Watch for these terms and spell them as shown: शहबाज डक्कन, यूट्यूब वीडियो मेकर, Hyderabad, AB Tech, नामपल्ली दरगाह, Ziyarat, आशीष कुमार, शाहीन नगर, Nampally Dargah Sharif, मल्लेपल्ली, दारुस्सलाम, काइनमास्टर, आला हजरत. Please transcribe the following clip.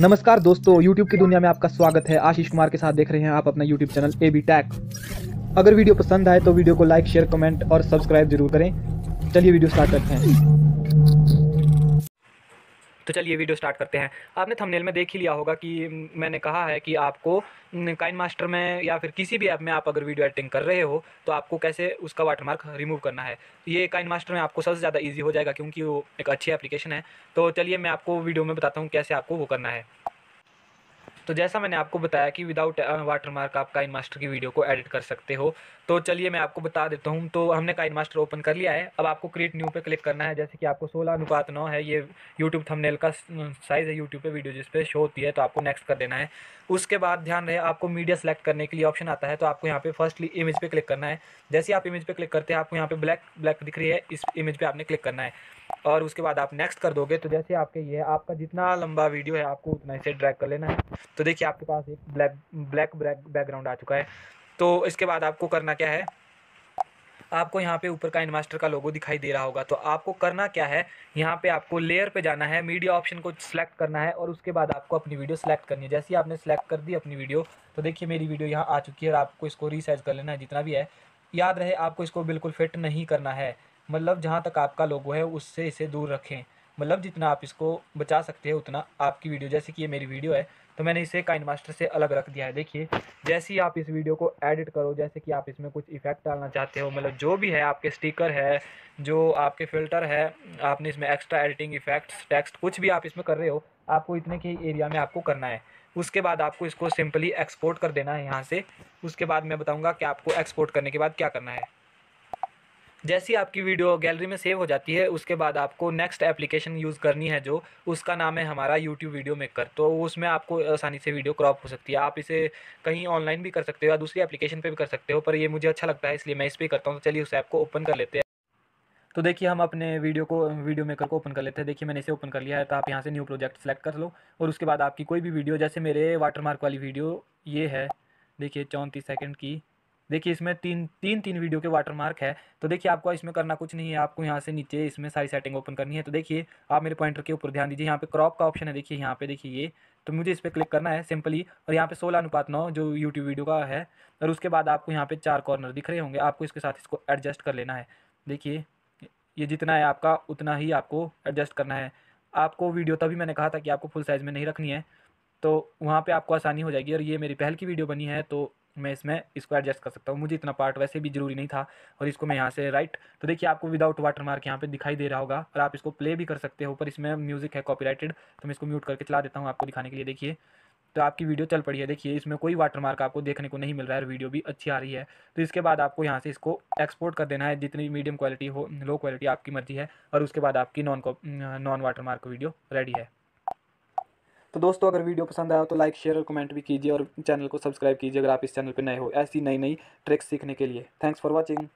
नमस्कार दोस्तों, यूट्यूब की दुनिया में आपका स्वागत है। आशीष कुमार के साथ देख रहे हैं आप अपना यूट्यूब चैनल AB Tech। अगर वीडियो पसंद आए तो वीडियो को लाइक, शेयर, कमेंट और सब्सक्राइब जरूर करें। चलिए वीडियो स्टार्ट करते हैं। आपने थंबनेल में देख ही लिया होगा कि मैंने कहा है कि आपको काइनमास्टर में या फिर किसी भी ऐप में आप अगर वीडियो एडिटिंग कर रहे हो तो आपको कैसे उसका वाटरमार्क रिमूव करना है। ये काइनमास्टर में आपको सबसे ज़्यादा ईजी हो जाएगा क्योंकि वो एक अच्छी एप्लीकेशन है। तो चलिए मैं आपको वीडियो में बताता हूँ कैसे आपको वो करना है। तो जैसा मैंने आपको बताया कि विदाउट वाटरमार्क आप काइनमास्टर की वीडियो को एडिट कर सकते हो, तो चलिए मैं आपको बता देता हूँ। तो हमने काइनमास्टर ओपन कर लिया है। अब आपको क्रिएट न्यू पे क्लिक करना है। जैसे कि आपको 16:9 है, ये यूट्यूब थंबनेल का साइज़ है। यूट्यूब पे वीडियो जिस पे शो होती है, तो आपको नेक्स्ट कर देना है। उसके बाद ध्यान रहे, आपको मीडिया सेलेक्ट करने के लिए ऑप्शन आता है, तो आपको यहाँ पे फर्स्टली इमेज पे क्लिक करना है। जैसे आप इमेज पे क्लिक करते हैं, आपको यहाँ पे ब्लैक दिख रही है, इस इमेज पे आपने क्लिक करना है और उसके बाद आप नेक्स्ट कर दोगे। तो जैसे आपके ये आपका जितना लंबा वीडियो है आपको उतना इसे ड्रैग कर लेना है। तो देखिए आपके पास एक ब्लैक बैकग्राउंड आ चुका है। तो इसके बाद आपको करना क्या है, आपको यहाँ पे ऊपर काइनमास्टर का लोगो दिखाई दे रहा होगा। तो आपको करना क्या है, यहाँ पे आपको लेयर पे जाना है, मीडिया ऑप्शन को सिलेक्ट करना है और उसके बाद आपको अपनी वीडियो सिलेक्ट करनी है। जैसे ही आपने सिलेक्ट कर दी अपनी वीडियो, तो देखिए मेरी वीडियो यहाँ आ चुकी है और आपको इसको रीसाइज कर लेना है जितना भी है। याद रहे आपको इसको बिल्कुल फिट नहीं करना है, मतलब जहाँ तक आपका लोगो है उससे इसे दूर रखें। मतलब जितना आप इसको बचा सकते हैं उतना आपकी वीडियो, जैसे कि ये मेरी वीडियो है तो मैंने इसे काइनमास्टर से अलग रख दिया है। देखिए जैसे ही आप इस वीडियो को एडिट करो, जैसे कि आप इसमें कुछ इफेक्ट डालना चाहते हो, मतलब जो भी है आपके स्टिकर है, जो आपके फ़िल्टर है, आपने इसमें एक्स्ट्रा एडिटिंग इफेक्ट्स, टेक्स्ट, कुछ भी आप इसमें कर रहे हो, आपको इतने के एरिया में आपको करना है। उसके बाद आपको इसको सिंपली एक्सपोर्ट कर देना है यहाँ से। उसके बाद मैं बताऊँगा कि आपको एक्सपोर्ट करने के बाद क्या करना है। जैसी आपकी वीडियो गैलरी में सेव हो जाती है, उसके बाद आपको नेक्स्ट एप्लीकेशन यूज़ करनी है, जो उसका नाम है हमारा यूट्यूब वीडियो मेकर। तो उसमें आपको आसानी से वीडियो क्रॉप हो सकती है। आप इसे कहीं ऑनलाइन भी कर सकते हो या दूसरी एप्लीकेशन पे भी कर सकते हो, पर ये मुझे अच्छा लगता है इसलिए मैं इस पर करता हूँ। तो चलिए उस ऐप को ओपन कर लेते हैं। तो देखिए हम अपने वीडियो मेकर को ओपन कर लेते हैं। देखिए मैंने इसे ओपन कर लिया है। तो आप यहाँ से न्यू प्रोजेक्ट सेलेक्ट कर लो और उसके बाद आपकी कोई भी वीडियो, जैसे मेरे वाटरमार्क वाली वीडियो ये है, देखिए 34 सेकेंड की। देखिए इसमें तीन वीडियो के वाटरमार्क है। तो देखिए आपको इसमें करना कुछ नहीं है, आपको यहाँ से नीचे इसमें सारी सेटिंग ओपन करनी है। तो देखिए आप मेरे पॉइंटर के ऊपर ध्यान दीजिए, यहाँ पे क्रॉप का ऑप्शन है। देखिए यहाँ पे देखिए ये, तो मुझे इस पर क्लिक करना है सिंपली और यहाँ पे 16:9 जो यूट्यूब वीडियो का है। और उसके बाद आपको यहाँ पे 4 कॉर्नर दिख रहे होंगे, आपको इसके साथ इसको एडजस्ट कर लेना है। देखिए ये जितना है आपका उतना ही आपको एडजस्ट करना है। आपको वीडियो तभी मैंने कहा था कि आपको फुल साइज़ में नहीं रखनी है, तो वहाँ पर आपको आसानी हो जाएगी। और ये मेरी पहल की वीडियो बनी है तो मैं इसमें इसको एडजस्ट कर सकता हूँ, मुझे इतना पार्ट वैसे भी ज़रूरी नहीं था। और इसको मैं यहाँ से राइट, तो देखिए आपको विदाउट वाटरमार्क यहाँ पे दिखाई दे रहा होगा और आप इसको प्ले भी कर सकते हो, पर इसमें म्यूज़िक है कॉपीराइटेड, तो मैं इसको म्यूट करके चला देता हूँ आपको दिखाने के लिए। देखिए तो आपकी वीडियो चल पड़ी है। देखिए इसमें कोई वाटरमार्क आपको देखने को नहीं मिल रहा है और वीडियो भी अच्छी आ रही है। तो इसके बाद आपको यहाँ से इसको एक्सपोर्ट कर देना है, जितनी मीडियम क्वालिटी हो, लो क्वालिटी, आपकी मर्जी है। और उसके बाद आपकी नॉन वाटरमार्क वीडियो रेडी है। तो दोस्तों अगर वीडियो पसंद आया तो लाइक, शेयर और कमेंट भी कीजिए और चैनल को सब्सक्राइब कीजिए अगर आप इस चैनल पर नए हो, ऐसी नई ट्रिक्स सीखने के लिए। Thanks for watching.